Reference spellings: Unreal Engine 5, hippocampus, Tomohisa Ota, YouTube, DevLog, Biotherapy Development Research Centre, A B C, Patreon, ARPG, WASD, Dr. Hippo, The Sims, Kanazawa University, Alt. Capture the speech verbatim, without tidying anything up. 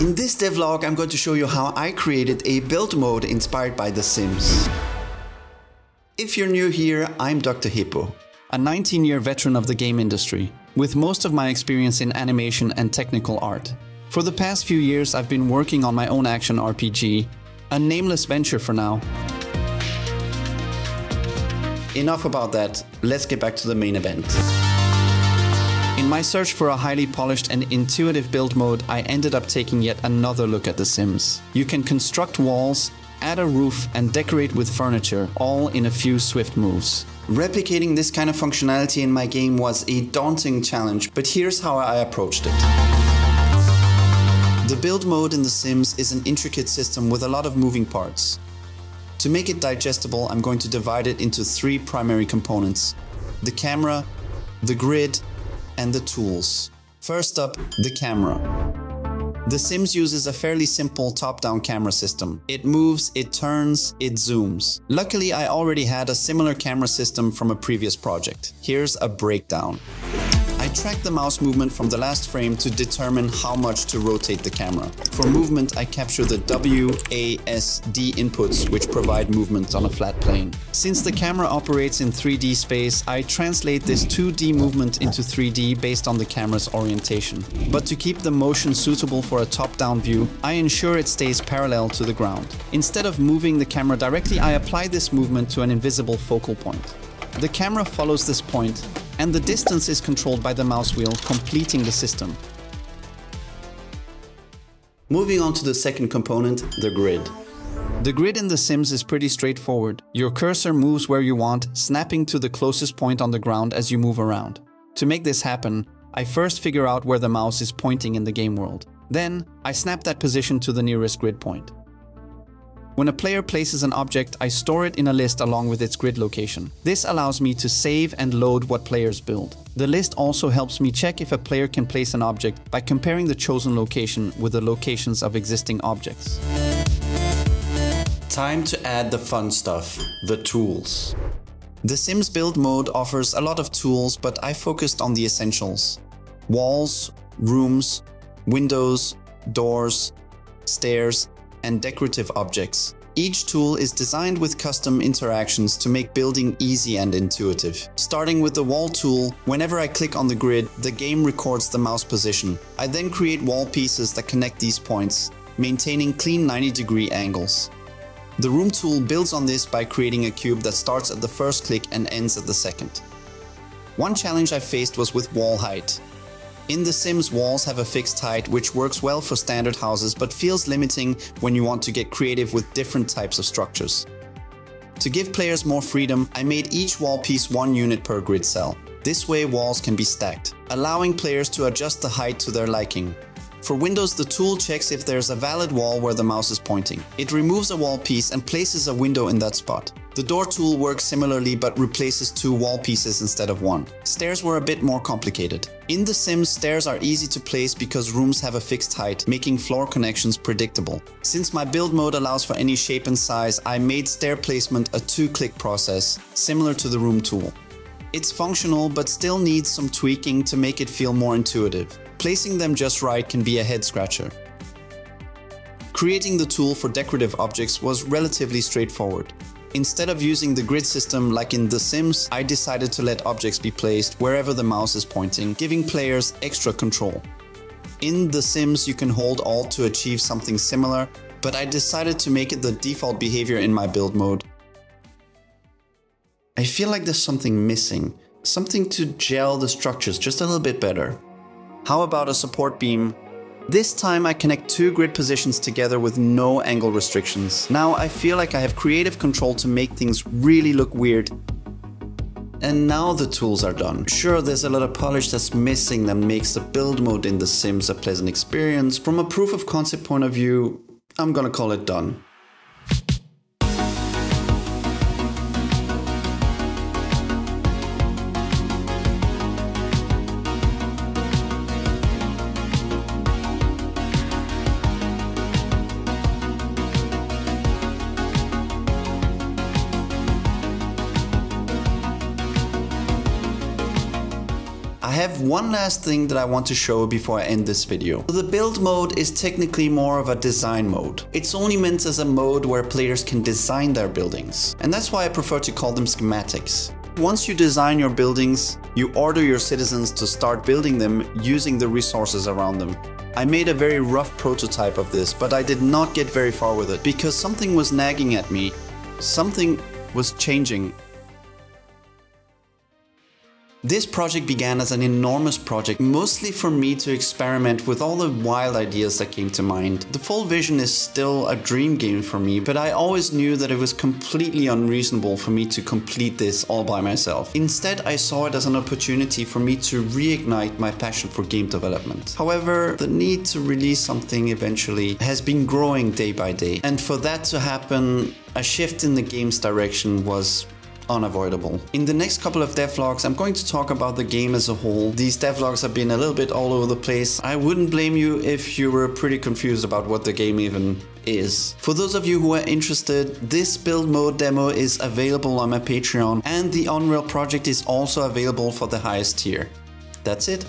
In this devlog, I'm going to show you how I created a build mode inspired by The Sims. If you're new here, I'm Doctor Hippo, a nineteen year veteran of the game industry, with most of my experience in animation and technical art. For the past few years, I've been working on my own action R P G, a nameless venture for now. Enough about that, let's get back to the main event. In my search for a highly polished and intuitive build mode, I ended up taking yet another look at The Sims. You can construct walls, add a roof and decorate with furniture, all in a few swift moves. Replicating this kind of functionality in my game was a daunting challenge, but here's how I approached it. The build mode in The Sims is an intricate system with a lot of moving parts. To make it digestible, I'm going to divide it into three primary components: the camera, the grid, and the tools. First up, the camera. The Sims uses a fairly simple top-down camera system. It moves, it turns, it zooms. Luckily, I already had a similar camera system from a previous project. Here's a breakdown. I tracked the mouse movement from the last frame to determine how much to rotate the camera. For movement, I capture the W A S D inputs, which provide movement on a flat plane. Since the camera operates in three D space, I translate this two D movement into three D based on the camera's orientation. But to keep the motion suitable for a top-down view, I ensure it stays parallel to the ground. Instead of moving the camera directly, I apply this movement to an invisible focal point. The camera follows this point, and the distance is controlled by the mouse wheel, completing the system. Moving on to the second component, the grid. The grid in The Sims is pretty straightforward. Your cursor moves where you want, snapping to the closest point on the ground as you move around. To make this happen, I first figure out where the mouse is pointing in the game world. Then, I snap that position to the nearest grid point. When a player places an object, I store it in a list along with its grid location. This allows me to save and load what players build. The list also helps me check if a player can place an object by comparing the chosen location with the locations of existing objects. Time to add the fun stuff, the tools. The Sims build mode offers a lot of tools, but I focused on the essentials. Walls, rooms, windows, doors, stairs, and decorative objects. Each tool is designed with custom interactions to make building easy and intuitive. Starting with the wall tool, whenever I click on the grid, the game records the mouse position. I then create wall pieces that connect these points, maintaining clean ninety degree angles. The room tool builds on this by creating a cube that starts at the first click and ends at the second. One challenge I faced was with wall height. In The Sims, walls have a fixed height, which works well for standard houses but feels limiting when you want to get creative with different types of structures. To give players more freedom, I made each wall piece one unit per grid cell. This way, walls can be stacked, allowing players to adjust the height to their liking. For windows, the tool checks if there's a valid wall where the mouse is pointing. It removes a wall piece and places a window in that spot. The door tool works similarly but replaces two wall pieces instead of one. Stairs were a bit more complicated. In The Sims, stairs are easy to place because rooms have a fixed height, making floor connections predictable. Since my build mode allows for any shape and size, I made stair placement a two-click process, similar to the room tool. It's functional but still needs some tweaking to make it feel more intuitive. Placing them just right can be a head-scratcher. Creating the tool for decorative objects was relatively straightforward. Instead of using the grid system like in The Sims, I decided to let objects be placed wherever the mouse is pointing, giving players extra control. In The Sims, you can hold Alt to achieve something similar, but I decided to make it the default behavior in my build mode. I feel like there's something missing, something to gel the structures just a little bit better. How about a support beam? This time I connect two grid positions together with no angle restrictions. Now I feel like I have creative control to make things really look weird. And now the tools are done. Sure, there's a lot of polish that's missing that makes the build mode in The Sims a pleasant experience. From a proof of concept point of view, I'm gonna call it done. I have one last thing that I want to show before I end this video. So the build mode is technically more of a design mode. It's only meant as a mode where players can design their buildings. And that's why I prefer to call them schematics. Once you design your buildings, you order your citizens to start building them using the resources around them. I made a very rough prototype of this, but I did not get very far with it because something was nagging at me. Something was changing. This project began as an enormous project, mostly for me to experiment with all the wild ideas that came to mind. The full vision is still a dream game for me, but I always knew that it was completely unreasonable for me to complete this all by myself. Instead, I saw it as an opportunity for me to reignite my passion for game development. However, the need to release something eventually has been growing day by day, and for that to happen, a shift in the game's direction was unavoidable. In the next couple of devlogs, I'm going to talk about the game as a whole. These devlogs have been a little bit all over the place. I wouldn't blame you if you were pretty confused about what the game even is. For those of you who are interested, this build mode demo is available on my Patreon, and the Unreal project is also available for the highest tier. That's it.